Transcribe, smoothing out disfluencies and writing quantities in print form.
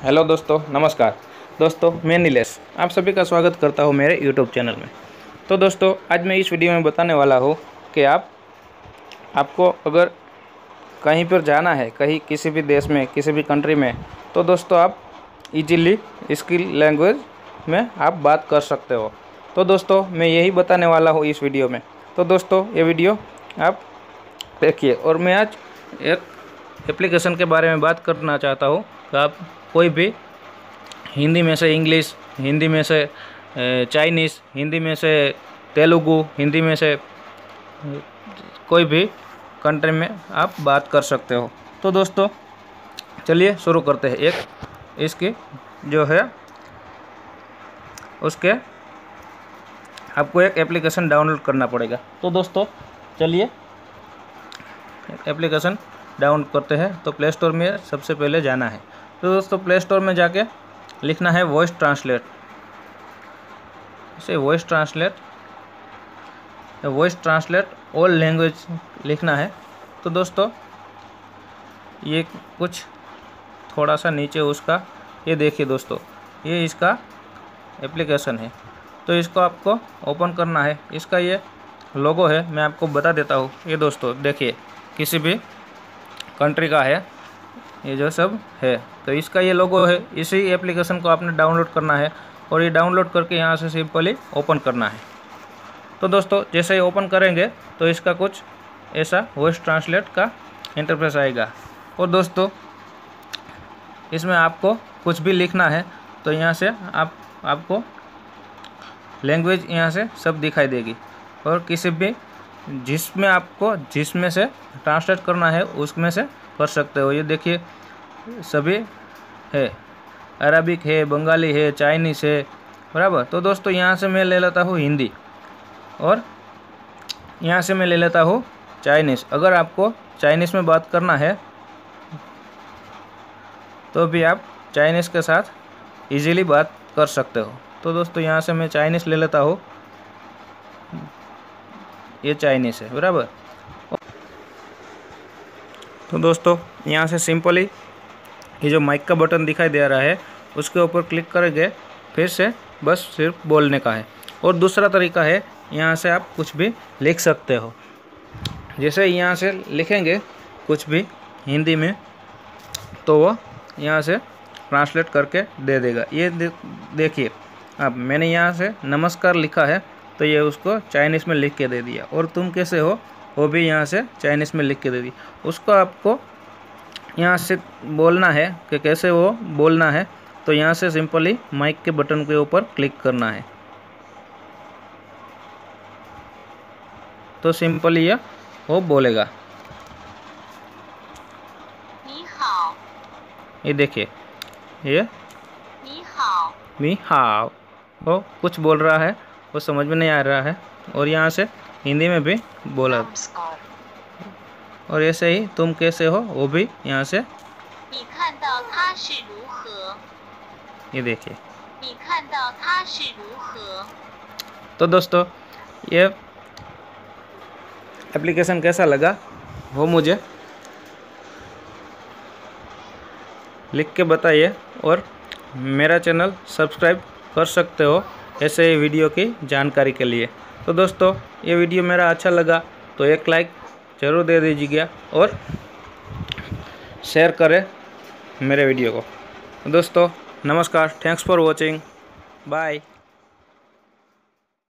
Hello दोस्तों, नमस्कार दोस्तों, मैं नीलेश आप सभी का स्वागत करता हूं मेरे यूट्यूब चैनल में। तो दोस्तों, आज मैं इस वीडियो में बताने वाला हूं कि आपको अगर कहीं पर जाना है, कहीं किसी भी देश में, किसी भी कंट्री में, तो दोस्तों आप इजीली इसकी लैंग्वेज में आप बात कर सकते हो। तो दोस्तों मैं यही बताने वाला हूँ इस वीडियो में। तो दोस्तों ये वीडियो आप देखिए। और मैं आज एक एप्लीकेशन के बारे में बात करना चाहता हूँ कि आप कोई भी हिंदी में से इंग्लिश, हिंदी में से चाइनीज़, हिंदी में से तेलुगु, हिंदी में से कोई भी कंट्री में आप बात कर सकते हो। तो दोस्तों चलिए शुरू करते हैं। एक इसकी जो है उसके आपको एक एप्लीकेशन डाउनलोड करना पड़ेगा। तो दोस्तों चलिए एप्लीकेशन डाउनलोड करते हैं। तो प्ले स्टोर में सबसे पहले जाना है। तो दोस्तों प्ले स्टोर में जाके लिखना है वॉइस ट्रांसलेट। इसे वॉइस ट्रांसलेट ऑल लैंग्वेज लिखना है। तो दोस्तों ये कुछ थोड़ा सा नीचे उसका ये देखिए दोस्तों, ये इसका एप्लीकेशन है। तो इसको आपको ओपन करना है। इसका ये लोगो है, मैं आपको बता देता हूँ। ये दोस्तों देखिए किसी भी कंट्री का है, ये जो सब है। तो इसका ये लोगो है। इसी एप्लीकेशन को आपने डाउनलोड करना है और ये डाउनलोड करके यहाँ से सिंपली ओपन करना है। तो दोस्तों जैसे ही ओपन करेंगे तो इसका कुछ ऐसा वॉइस ट्रांसलेट का इंटरफेस आएगा। और दोस्तों इसमें आपको कुछ भी लिखना है तो यहाँ से आपको लैंग्वेज यहाँ से सब दिखाई देगी। और किसी भी जिसमें आपको जिसमें से ट्रांसलेट करना है उसमें से कर सकते हो। ये देखिए सभी है, अरबिक है, बंगाली है, चाइनीस है, बराबर। तो दोस्तों यहाँ से मैं ले लेता हूँ हिंदी और यहाँ से मैं ले लेता हूँ चाइनीस। अगर आपको चाइनीस में बात करना है तो भी आप चाइनीस के साथ इजीली बात कर सकते हो। तो दोस्तों यहाँ से मैं चाइनीस ले लेता हूँ, ये चाइनीस है, बराबर। तो दोस्तों यहाँ से सिंपली ये जो माइक का बटन दिखाई दे रहा है उसके ऊपर क्लिक करेंगे, फिर से बस सिर्फ बोलने का है। और दूसरा तरीका है, यहाँ से आप कुछ भी लिख सकते हो। जैसे यहाँ से लिखेंगे कुछ भी हिंदी में तो वो यहाँ से ट्रांसलेट करके दे देगा। ये देखिए अब मैंने यहाँ से नमस्कार लिखा है तो ये उसको चाइनीज़ में लिख के दे दिया। और तुम कैसे हो वो भी यहाँ से चाइनीज़ में लिख के दे दी। उसको आपको यहाँ से बोलना है कि कैसे वो बोलना है। तो यहाँ से सिंपली माइक के बटन के ऊपर क्लिक करना है। तो सिंपली ये वो बोलेगा। ये देखिए ये मी हाव, वो कुछ बोल रहा है, वो समझ में नहीं आ रहा है। और यहाँ से हिंदी में भी बोला। और ऐसे ही तुम कैसे हो वो भी यहाँ से, ये देखिए। तो दोस्तों ये एप्लीकेशन कैसा लगा वो मुझे लिख के बताइए। और मेरा चैनल सब्सक्राइब कर सकते हो ऐसे ही वीडियो की जानकारी के लिए। तो दोस्तों ये वीडियो मेरा अच्छा लगा तो एक लाइक ज़रूर दे दीजिएगा और शेयर करें मेरे वीडियो को। दोस्तों नमस्कार, थैंक्स फॉर वॉचिंग, बाय।